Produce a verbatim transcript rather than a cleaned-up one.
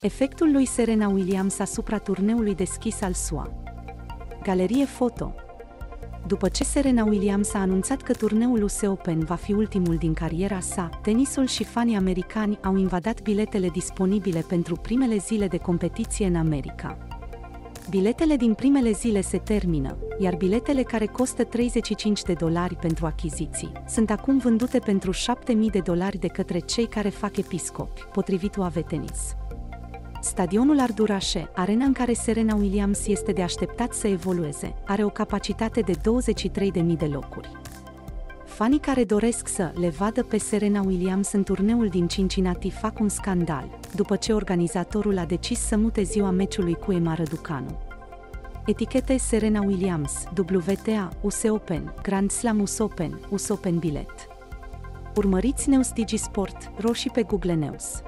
Efectul lui Serena Williams asupra turneului deschis al S U A. Galerie foto. După ce Serena Williams a anunțat că turneul U S Open va fi ultimul din cariera sa, tenisul și fanii americani au invadat biletele disponibile pentru primele zile de competiție în America. Biletele din primele zile se termină, iar biletele care costă treizeci și cinci de dolari pentru achiziții sunt acum vândute pentru șapte mii de dolari de către cei care fac episcopi, potrivit Wavetennis. Stadionul Arthur Ashe, arena în care Serena Williams este de așteptat să evolueze, are o capacitate de douăzeci și trei de mii de locuri. Fanii care doresc să le vadă pe Serena Williams în turneul din Cincinnati fac un scandal, după ce organizatorul a decis să mute ziua meciului cu Emma Răducanu. Etichete Serena Williams, W T A, U S Open, Grand Slam U S Open, U S Open Bilet. Urmăriți News Digisport, roșii pe Google News.